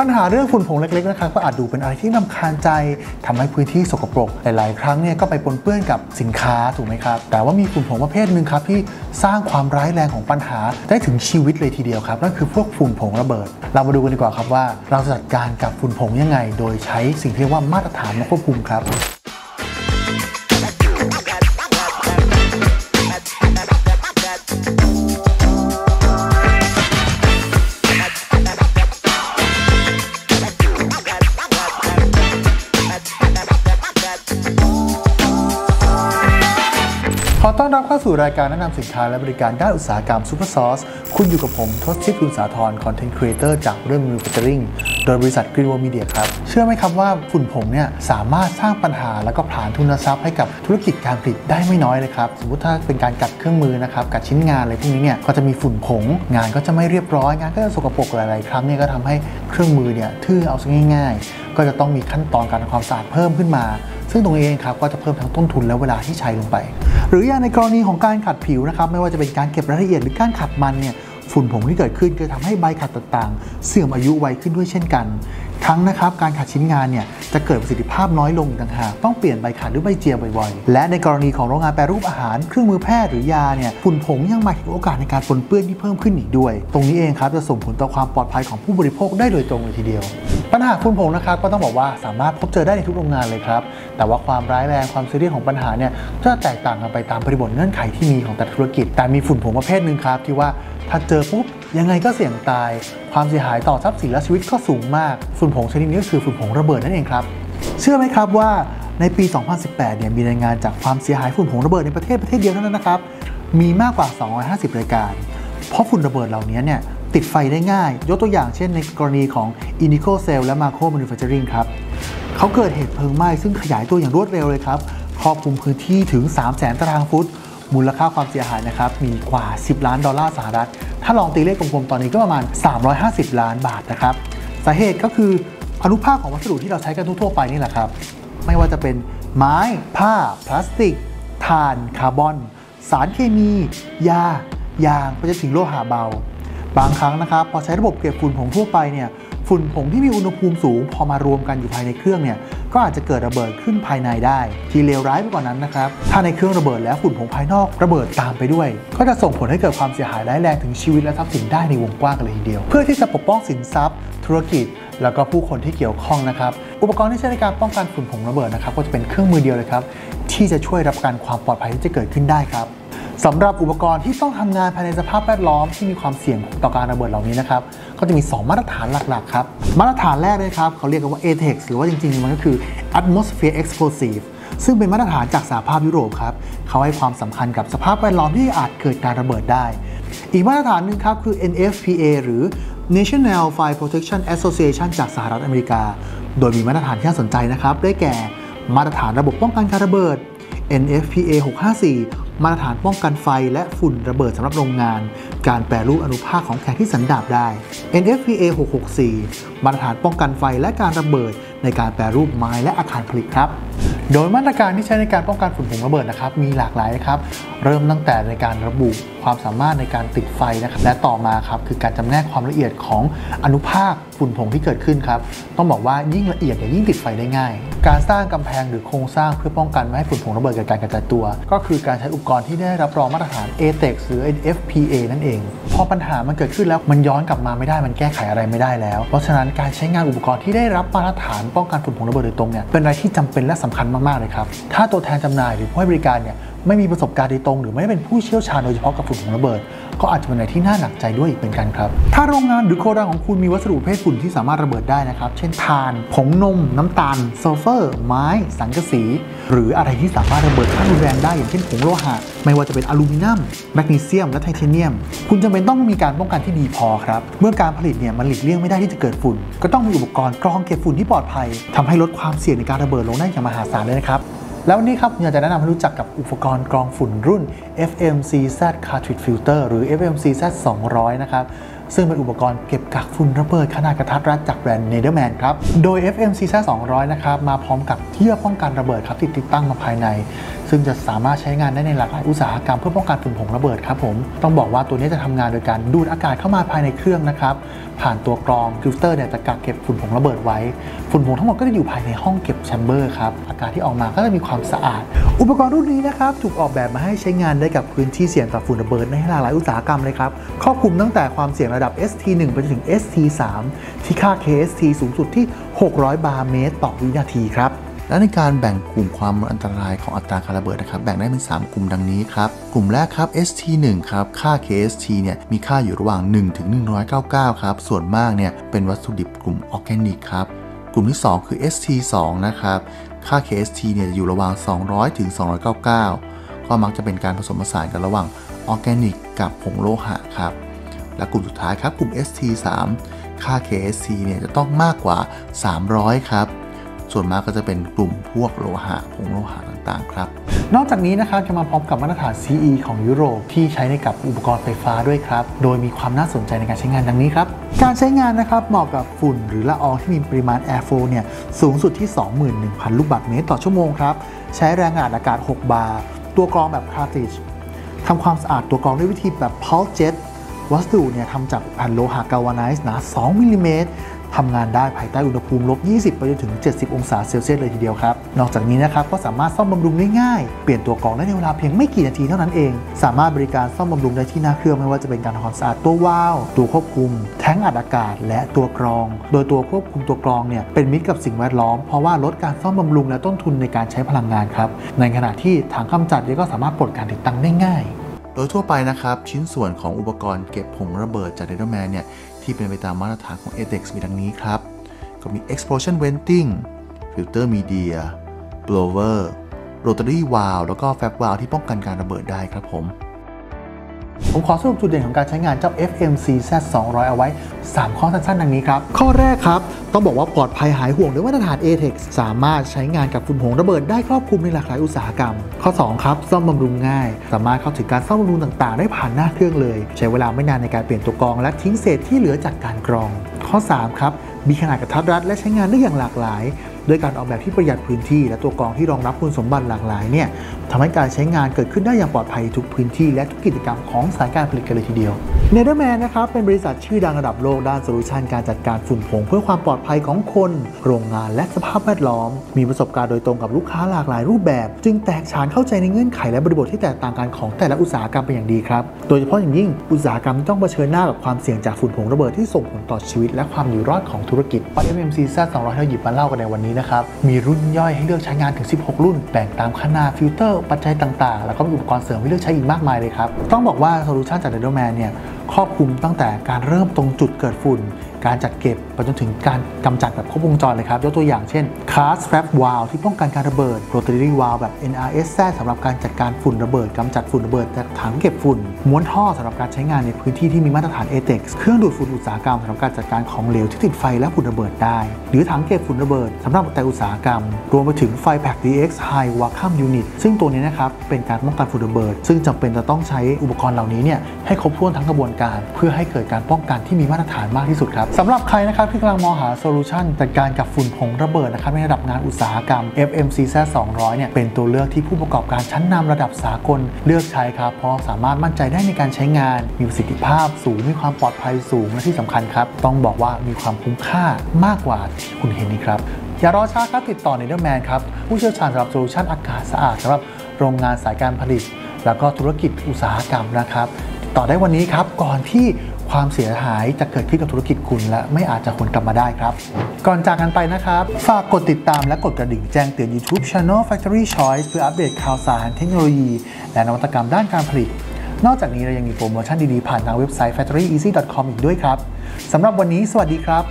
ปัญหาเรื่องฝุ่นผงเล็กๆนะคะก็อาจดูเป็นอะไรที่รำคาญใจทำให้พื้นที่สกปรกหลายๆครั้งเนี่ยก็ไปปนเปื้อนกับสินค้าถูกไหมครับแต่ว่ามีฝุ่นผงประเภทหนึ่งครับที่สร้างความร้ายแรงของปัญหาได้ถึงชีวิตเลยทีเดียวครับนั่นคือพวกฝุ่นผงระเบิดเรามาดูกันดีกว่าครับว่าเราจะจัดการกับฝุ่นผงยังไงโดยใช้สิ่งที่เรียกว่ามาตรฐานมาควบคุมครับขอต้อนรับเข้าสู่รายการแนะนำสินค้าและบริการด้านอุตสาหกรรมซูเปอร์ซอร์สคุณอยู่กับผมทศทิพย์ กุลสาธร คอนเทนต์ครีเอเตอร์จากเรื่อง Manufacturing โดยบริษัท Green World Media ครับเชื่อไหมครับว่าฝุ่นผงเนี่ยสามารถสร้างปัญหาและก็ผลาญทุนทรัพย์ให้กับธุรกิจการผลิตได้ไม่น้อยเลยครับสมมติถ้าเป็นการกัดเครื่องมือนะครับกัดชิ้นงานอะไรพวกนี้เนี่ยก็จะมีฝุ่นผงงานก็จะไม่เรียบร้อยงานก็จะสกปรกหลายๆครั้งเนี่ยก็ทำให้เครื่องมือเนี่ยทื่อเอาซะง่ายๆก็จะต้องมีขั้นตอนการทำความสะอาดเพิ่มขึ้นมาซึ่งตรงเองครับก็จะเพิ่มทั้งต้นทุนและเวลาที่ใช้ลงไปหรืออย่างในกรณีของการขัดผิวนะครับไม่ว่าจะเป็นการเก็บรายละเอียดหรือการขัดมันเนี่ยฝุ่นผงที่เกิดขึ้นก็ทำให้ใบขัดต่างๆเสื่อมอายุไวขึ้นด้วยเช่นกันทั้งนะครับการขัดชิ้นงานเนี่ยจะเกิดประสิทธิภาพน้อยลงต่างหากต้องเปลี่ยนใบขัดหรือใบเจียบ่อยๆและในกรณีของโรงงานแปรรูปอาหารเครื่องมือแพทย์หรือยาเนี่ยฝุ่นผงยังมาถึงโอกาสในการปนเปื้อนที่เพิ่มขึ้นอีกด้วยตรงนี้เองครับจะส่งผลต่อความปลอดภัยของผู้บริโภคได้โดยตรงเลยทีเดียวปัญหาฝุ่นผงนะครับก็ต้องบอกว่าสามารถพบเจอได้ในทุกโรงงานเลยครับแต่ว่าความร้ายแรงความซีเรียสของปัญหาเนี่ยจะแตกต่างกันไปตามบริบทเงื่อนไขที่มีของแต่ละธุรกิจแต่มีฝุ่นผงประเภทหนึ่งครับที่ว่าถ้าเจอปุ๊บยังไงก็เสี่ยงตายความเสียหายต่อทรัพย์สินและชีวิตก็สูงมากฝุ่นผงชนิดนี้ก็คือฝุ่นผงระเบิดนั่นเองครับเชื่อไหมครับว่าในปี 2018 เนี่ยมีรายงานจากความเสียหายฝุ่นผงระเบิดในประเทศเดียวเท่านั้นนะครับมีมากกว่า 250 รายการเพราะฝุ่นระเบิดเหล่านี้เนี่ยติดไฟได้ง่ายยกตัวอย่างเช่นในกรณีของ Inico Cell และ Marco Manufacturing ครับเขาเกิดเหตุเพลิงไหม้ซึ่งขยายตัวอย่างรวดเร็วเลยครับครอบคลุมพื้นที่ถึง 300,000 ตารางฟุตมูลค่าความเสียหายนะครับมีกว่า$10 ล้านถ้าลองตีเลขกลมๆตอนนี้ก็ประมาณ$350 ล้านนะครับสาเหตุก็คืออนุภาคของวัสดุที่เราใช้กันทั่วไปนี่แหละครับไม่ว่าจะเป็นไม้ผ้าพลาสติกถ่านคาร์บอนสารเคมียางไปจนถึงโลหะเบาบางครั้งนะครับพอใช้ระบบเก็บฝุ่นผงทั่วไปเนี่ยฝุ่นผงที่มีอุณหภูมิสูงพอมารวมกันอยู่ภายในเครื่องเนี่ยก็อาจจะเกิดระเบิดขึ้นภายในได้ที่เลวร้ายไปกว่านั้นนะครับถ้าในเครื่องระเบิดแล้วฝุ่นผงภายนอกระเบิดตามไปด้วยก็จะส่งผลให้เกิดความเสียหายร้ายแรงถึงชีวิตและทรัพย์สินได้ในวงกว้างกันเลยทีเดียวเพื่อที่จะปกป้องสินทรัพย์ธุรกิจแล้วก็ผู้คนที่เกี่ยวข้องนะครับอุปกรณ์ที่ใช้ในการป้องกันฝุ่นผงระเบิดนะครับก็จะเป็นเครื่องมือเดียวเลยครับที่จะช่วยรับการความปลอดภัยที่จะเกิดขึ้นได้ครับสำหรับอุปกรณ์ที่ต้องทำงานภายในสภาพแวดล้อมที่มีความเสี่ยงต่อการระเบิดเหล่านี้นะครับก็จะมี2มาตรฐานหลักๆครับมาตรฐานแรกนะครับเขาเรียกกันว่า ATEX หรือว่าจริงๆมันก็คือ Atmosphere Explosive ซึ่งเป็นมาตรฐานจากสหภาพยุโรปครับเขาให้ความสำคัญกับสภาพแวดล้อมที่อาจเกิดการระเบิดได้อีกมาตรฐานหนึ่งครับคือ NFPA หรือ National Fire Protection Association จากสหรัฐอเมริกาโดยมีมาตรฐานที่น่าสนใจนะครับได้แก่มาตรฐานระบบป้องกันการระเบิด NFPA 654มาตรฐานป้องกันไฟและฝุ่นระเบิดสำหรับโรงงานการแปรรูปอนุภาคของแข็งที่สันดาปได้ NFPA 664 มาตรฐานป้องกันไฟและการระเบิดในการแปรรูปไม้และอาคารผลิตครับโดยมาตรการที่ใช้ในการป้องกันฝุ่นผงระเบิดนะครับมีหลากหลายนะครับเริ่มตั้งแต่ในการระบุความสามารถในการติดไฟนะครับและต่อมาครับคือการจำแนกความละเอียดของอนุภาคฝุ่นผงที่เกิดขึ้นครับต้องบอกว่ายิ่งละเอียดยิ่งติดไฟได้ง่ายการสร้างกำแพงหรือโครงสร้างเพื่อป้องกันไม่ให้ฝุ่นผงระเบิดเกิดการกระจายตัวก็คือการใช้อุปกรณ์ที่ได้รับรองมาตรฐาน ATEX หรือ NFPA นั่นเองพอปัญหามันเกิดขึ้นแล้วมันย้อนกลับมาไม่ได้มันแก้ไขอะไรไม่ได้แล้วเพราะฉะนั้นการใช้งานอุปกรณ์ที่ได้รับมาตรฐานป้องกันฝุ่นผงระเบิดโดยตรงเนี่ยเป็นอะไรที่จำเป็นและสำคัญมากๆเลยครับถ้าตัวแทนจำหน่ายหรือผู้ให้บริการเนี่ยไม่มีประสบการณ์โดยตรงหรือไม่ได้เป็นผู้เชี่ยวชาญโดยเฉพาะกับฝุ่นผงระเบิดก็อาจจะเป็นอะไรที่น่าหนักใจด้วยอีกเป็นกันครับถ้าโรงงานหรือโกดังของคุณมีวัสดุประเภทฝุ่นที่สามารถระเบิดได้นะครับเช่นถ่านผงนมน้ำตาลซัลเฟอร์ไม้สังกะสีหรืออะไรที่สามารถระเบิดขั้นรุนแรงได้อย่างเช่นผงโลหะไม่ว่าจะเป็นอลูมิเนียมแมกนีเซียมและไทเทเนียมคุณจำเป็นต้องมีการป้องกันที่ดีพอครับเมื่อการผลิตเนี่ยมันหลีกเลี่ยงไม่ได้ที่จะเกิดฝุ่นก็ต้องมีอุปกรณ์กรองเก็บฝุ่นที่ปลอดภัยทำให้ลดความเสี่ยงในการระเบิดลงได้อย่างมหาศาลเลยนะครับแล้ววันนี้ครับผมอยากจะแนะนำให้รู้จักกับอุปกรณ์กรองฝุ่นรุ่น FMCZ Cartridge Filter หรือ FMCZ 200 นะครับซึ่งเป็นอุปกรณ์เก็บกักฝุ่นระเบิดขนาดกระทัดรัดจากแบรนด์เนเธอร์แลนด์ครับโดย FMCZ 200 นะครับมาพร้อมกับเยื่อป้องกันระเบิดครับติดตั้งมาภายใน ซึ่งจะสามารถใช้งานได้ในหลากหลายอุตสาหกรรมเพื่อป้องกันฝุ่นผงระเบิดครับผมต้องบอกว่าตัวนี้จะทำงานโดยการดูดอากาศเข้ามาภายในเครื่องนะครับผ่านตัวกรองฟิลเตอร์เนี่ยจะกักเก็บฝุ่นผงระเบิดไว้ฝุ่นผงทั้งหมดก็จะอยู่ภายในห้องเก็บแชมเบอร์ครับอากาศที่ออกมาก็จะมีความสะอาดอุปกรณ์รุ่นนี้นะครับถูกออกแบบมาให้ใช้งานได้กับพื้นที่เสี่ยงต่อฝุ่นระเบิดในหลากหลายอุตสาหกรรมเลยครับครอบคลุมตั้งแต่ความเสี่ยงระดับ ST1 ไปจนถึง ST3 ที่ค่า KST สูงสุดที่600 บาร์เมตรต่อวินาทีครับและในการแบ่งกลุ่มความอันตรายของอัตราการระเบิดนะครับแบ่งได้เป็น3กลุ่มดังนี้ครับกลุ่มแรกครับ ST1 ครับค่า KST เนี่ยมีค่าอยู่ระหว่าง1ถึง199ครับส่วนมากเนี่ยเป็นวัตถุดิบกลุ่มออร์แกนิกครับกลุ่มที่2คือ ST2 นะครับค่า KST เนี่ยอยู่ระหว่าง200ถึง299ก็มักจะเป็นการผสมผสานกันระหว่างออร์แกนิกกับผงโลหะครับและกลุ่มสุดท้ายครับกลุ่ม ST3 ค่า KST เนี่ยจะต้องมากกว่า300ครับส่วนมากก็จะเป็นกลุ่มพวกโลหะผงโลหะต่างๆครับนอกจากนี้นะครับจะมาพร้อมกับมาตรฐาน CE ของยุโรปที่ใช้ในกับอุปกรณ์ไฟฟ้าด้วยครับโดยมีความน่าสนใจในการใช้งานดังนี้ครับการใช้งานนะครับเหมาะกับฝุ่นหรือละอองที่มีปริมาณแอร์โฟลเนี่ยสูงสุดที่ 21,000 ลูกบาศก์เมตรต่อชั่วโมงครับใช้แรงอัดอากาศ6บาร์ตัวกรองแบบ cartridge ทำความสะอาดตัวกรองด้วยวิธีแบบ pulse jet วัสดุเนี่ยทำจากแผ่นโลหะ galvanized หนา2มิลลิเมตรทำงานได้ภายใต้อุณหภูมิ-20 ไปจนถึง70องศาเซลเซียสเลยทีเดียวครับนอกจากนี้นะครับก็สามารถซ่อมบำรุงได้ง่ายเปลี่ยนตัวกรองได้ในเวลาเพียงไม่กี่นาทีเท่านั้นเองสามารถบริการซ่อมบำรุงได้ที่หน้าเครื่องไม่ว่าจะเป็นการทำความสะอาดตัววาล์วตัวควบคุมแท้งอัดอากาศและตัวกรองโดยตัวควบคุมตัวกรองเนี่ยเป็นมิตรกับสิ่งแวดล้อมเพราะว่าลดการซ่อมบำรุงและต้นทุนในการใช้พลังงานครับในขณะที่ถังกำจัดเนี่ยก็สามารถปลดการติดตั้งได้ง่ายโดยทั่วไปนะครับชิ้นส่วนของอุปกรณ์เก็บผงระเบิดจากเดลต้าแมนเนี่ยที่เป็นไปตามมาตรฐานของ ATEX มีดังนี้ครับก็มี explosion venting filter media blower rotary valve แล้วก็ flap valve ที่ป้องกันการระเบิดได้ครับผมขอสรุปจุดเด่นของการใช้งานเจ้า FMCZ 200 เอาไว้3ข้อสั้นๆดังนี้ครับข้อแรกครับต้องบอกว่าปลอดภัยหายห่วงด้วยมาตรฐาน ATEX สามารถใช้งานกับฝุ่นผงระเบิดได้ครอบคลุมในหลากหลายอุตสาหกรรมข้อ2ครับซ่อมบำรุงง่ายสามารถเข้าถึงการซ่อมบำรุงต่างๆได้ผ่านหน้าเครื่องเลยใช้เวลาไม่นานในการเปลี่ยนตัวกรองและทิ้งเศษที่เหลือจากการกรองข้อ3ครับมีขนาดกระทัดรัดและใช้งานได้อย่างหลากหลายด้วยการออกแบบที่ประหยัดพื้นที่และตัวกรองที่รองรับคุณสมบัติหลากหลายเนี่ยทำให้การใช้งานเกิดขึ้นได้อย่างปลอดภัยทุกพื้นที่และทุกกิจกรรมของสายการผลิตกันเลยทีเดียวเนเธอร์แมนนะครับเป็นบริษัทชื่อดังระดับโลกด้านโซลูชันการจัดการฝุ่นผงเพื่อความปลอดภัยของคนโรงงานและสภาพแวดล้อมมีประสบการณ์โดยตรงกับลูกค้าหลากหลายรูปแบบจึงแตกฉานเข้าใจในเงื่อนไขและบริบทที่แตกต่างกันของแต่ละอุตสาหกรรมเป็นอย่างดีครับโดยเฉพาะอย่างยิ่งอุตสาหกรรมที่ต้องเผชิญหน้ากับความเสี่ยงจากฝุ่นผงระเบิดที่ส่งผลต่อชีวิตและความอยู่รอดของธุรกิจ FMCZ 200 ที่เราหยิบมาเล่ากันในวันนี้นะครับมีรุ่นย่อยให้เลือกใช้งานถึง16รุ่นแบ่งตามขนาดฟิลเตอร์ปัจจัยต่างๆแล้วก็มีอุปกรณ์เสริมให้เลือกใช้อีกมากมายเลยครับต้องบอกว่าโซลูชันจากเนเธอร์แมนเนี่ยครอบคลุมตั้งแต่การเริ่มตรงจุดเกิดฝุ่นการจัดเก็บไปจนถึงการกำจัดแบบครบวงจรเลยครับยกตัวอย่างเช่น CARZ flap valve ที่ป้องกันการระเบิด Rotary valve แบบ NRSZ สำหรับการจัดการฝุ่นระเบิดกำจัดฝุ่นระเบิดจากถังเก็บฝุ่นม้วนท่อสำหรับการใช้งานในพื้นที่ที่มีมาตรฐาน ATEX เครื่องดูดฝุ่นอุตสาหกรรมสำหรับการจัดการของเหลวที่ติดไฟและฝุ่นระเบิดได้หรือถังเก็บฝุ่นระเบิดสำหรับแต่อุตสาหกรรมรวมไปถึง Firepack DX High Vacuum Unit ซึ่งตัวนี้นะครับเป็นการป้องกันฝุ่นระเบิดซึ่งจำเป็นจะต้องใช้อุปกรณ์เหล่านี้เนี่ยให้ครบถ้วนทั้งกระบวนการเพื่อให้เกิดการป้องกันที่มีมาตรฐานมากที่สุดครับสำหรับใครนะครับที่กำลังมองหาโซลูชันจัดการกับฝุ่นผงระเบิดนะครับในระดับงานอุตสาหกรรม FMCZ 200 เนี่ยเป็นตัวเลือกที่ผู้ประกอบการชั้นนำระดับสากลเลือกใช้ครับเพราะสามารถมั่นใจได้ในการใช้งานมีประสิทธิภาพสูงมีความปลอดภัยสูงและที่สำคัญครับต้องบอกว่ามีความคุ้มค่ามากกว่าที่คุณเห็นนี่ครับอย่ารอช้าครับติดต่อเนเธอร์แมนครับผู้เชี่ยวชาญสำหรับโซลูชันอากาศสะอาดสำหรับโรงงานสายการผลิตแล้วก็ธุรกิจอุตสาหกรรมนะครับต่อได้วันนี้ครับก่อนที่ความเสียหายจะเกิดขึ้นกับธุรกิจคุณและไม่อาจจะหวนกลับมาได้ครับก่อนจากกันไปนะครับฝากกดติดตามและกดกระดิ่งแจ้งเตือน YouTube Channel Factory Choice เพื่ออัปเดตข่าวสารเทคโนโลยีและนวัตกรรมด้านการผลิตนอกจากนี้เรายังมีโปรโมชั่นดีๆผ่านทางเว็บไซต์ factoryeasy.com อีกด้วยครับสำหรับวันนี้สวัสดีครับ